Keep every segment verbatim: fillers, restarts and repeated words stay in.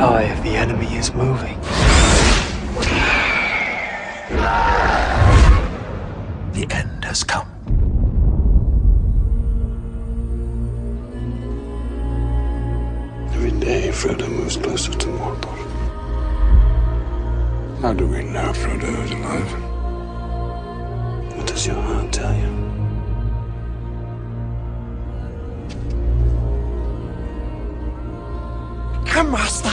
eye of the enemy is moving. The end has come. Every day Frodo moves closer to Mordor. How do we know Frodo is alive? What does your heart tell you? Come, Master.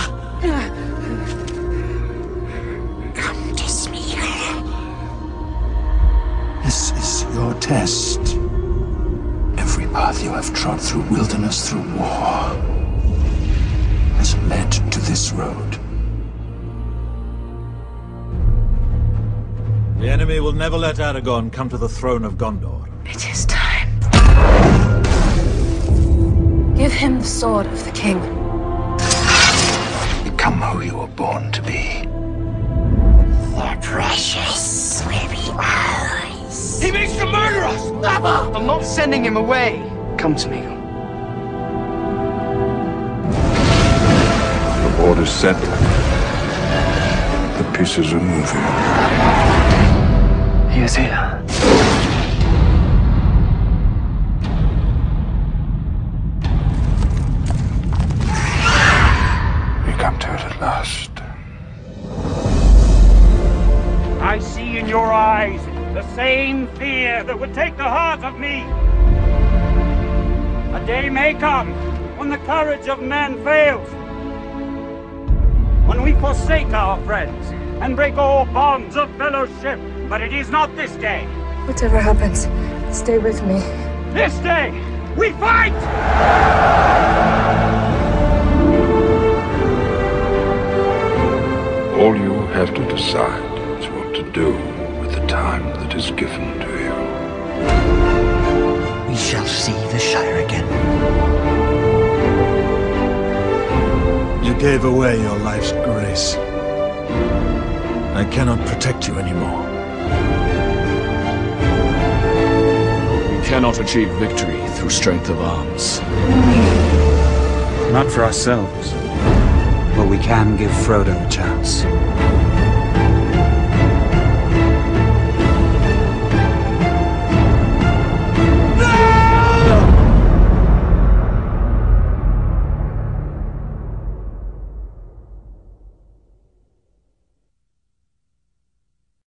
Come to Shire. This is your test. Every path you have trod through wilderness, through war, has led to this road. The enemy will never let Aragorn come to the throne of Gondor. It is time. Give him the sword of the king. Become who you were born to be. The precious sleepy eyes. He means to murder us! Never! I'm not sending him away. Come to me. The board is set. The pieces are moving. He is here. We come to it at last. I see in your eyes the same fear that would take the heart of me. A day may come when the courage of man fails, when we forsake our friends and break all bonds of fellowship. But it is not this day. Whatever happens, stay with me. This day, we fight! All you have to decide is what to do with the time that is given to you. We shall see the Shire again. You gave away your life's grace. I cannot protect you anymore. We cannot achieve victory through strength of arms. Not for ourselves. But we can give Frodo a chance.